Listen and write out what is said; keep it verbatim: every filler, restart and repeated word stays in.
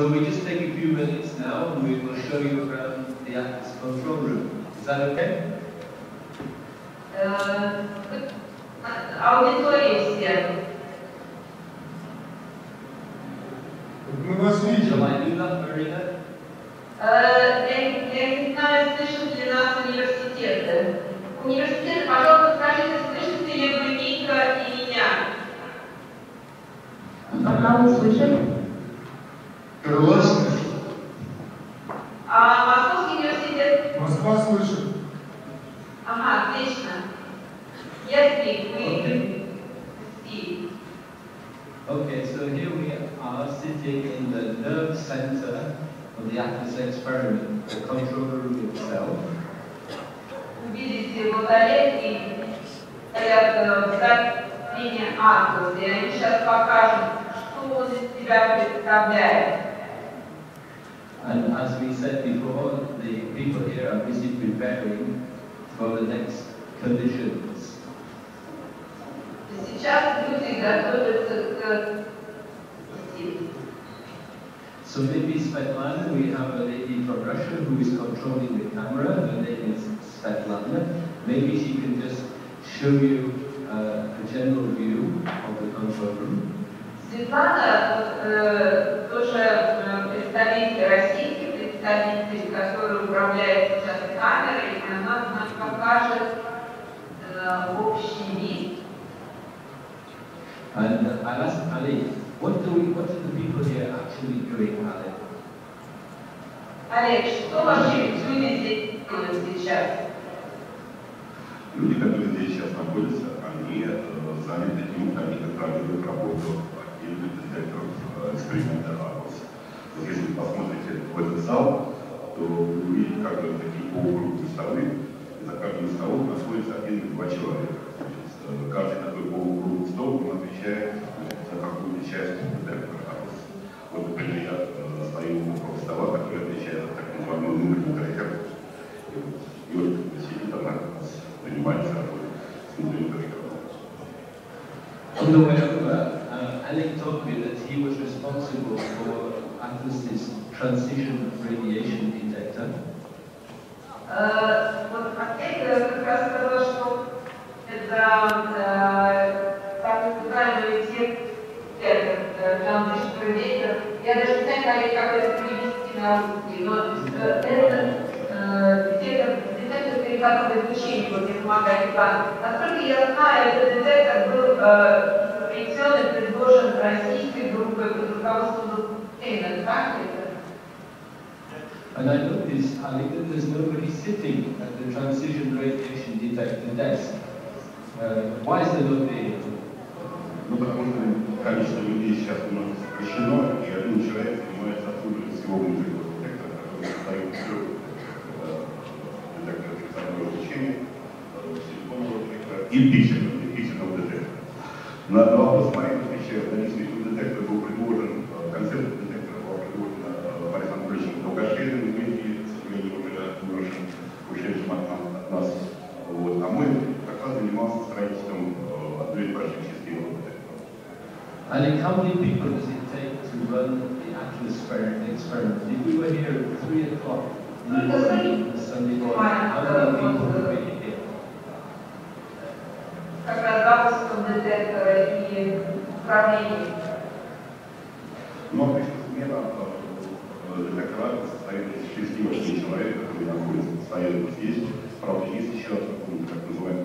So we just take a few minutes now and we will show you around the Atlas control room. Is that okay? Аудитория все. Мы вас видим. Я не знаю, слышат ли нас университеты. Университет, пожалуйста, скажите, слышат ли Евгеника и меня? Пока мы слышим. Крыло слышит. А Московский университет? Москва слышит. Ага, отлично. Я speak, we speak. Okay, so here we are sitting in the nerve center of the Atlas experiment, the control room itself. Увидите батареи стоят в здании Атласа, и они сейчас покажут, что он из себя представляет. And as we said before, the people here are busy preparing for the next conditions. Сейчас люди готовятся к детям. So maybe Svetlana, we have a lady from Russia who is controlling the camera. Her name is Svetlana. Maybe she can just show you uh, a general view of the control room. Светлана тоже представитель России, представитель, который управляет сейчас камерой, и она нам покажет общий вид. And I'll ask Alex, what do we, what are the people here actually doing, Alex? Alex, что вообще люди здесь делают сейчас? Люди, которые здесь сейчас находятся, они заняты тем, они контролируют работу детекторов эксперимента Alex. Вот если вы посмотрите в этот зал, то вы увидите, как бы такие полукруглые столы, и за каждым столом находится один или два человека. Есть, каждый такой полукруглый стол, он отвечает за какую-то часть детектора Alex. Вот, например, я стою около стола, который отвечает за так называемый микрократер. И вот Юлька сидит, она занимается работой с микрократом. On the way over, uh, Alex told me that he was responsible for Atlas's transition radiation detector. Вот Alex как раз сказал, что это так называемый детектор transition radiation. Я даже не знаю, как это перевести на русский, но это детектор. Перекатного излучения, вот мне помогает Иван. Насколько я знаю, этот детектор был запретен и предложен российской группой под руководством Эйна, так ли это? And I noticed, Alex, that there's nobody sitting at the transition radiation detector desk. Uh, why is there nobody here? Ну, потому что количество людей сейчас у нас сокращено, и один человек занимается обслуживанием всего внутреннего детектора, который состоит в трех и пиксельного, пиксельного детектора. На два посмотрения отвечают, на действительно детектор был предложен, концепт детектора был предложен Борисом Анатольевичем Долгошеевым, и мы, к сожалению, уже ушедшим от нас. Вот. А мы как раз занимался строительством одной большой частей детектора. Alex, how many people does it take to run the Atlas experiment? If we were here at three o'clock in the morning on Sunday morning, how many people would be here? Как раз запуском детектора и управлением. Но смена детектора состоит из шести-восьми человек, которые находятся постоянно здесь. Правда, есть еще, как называемый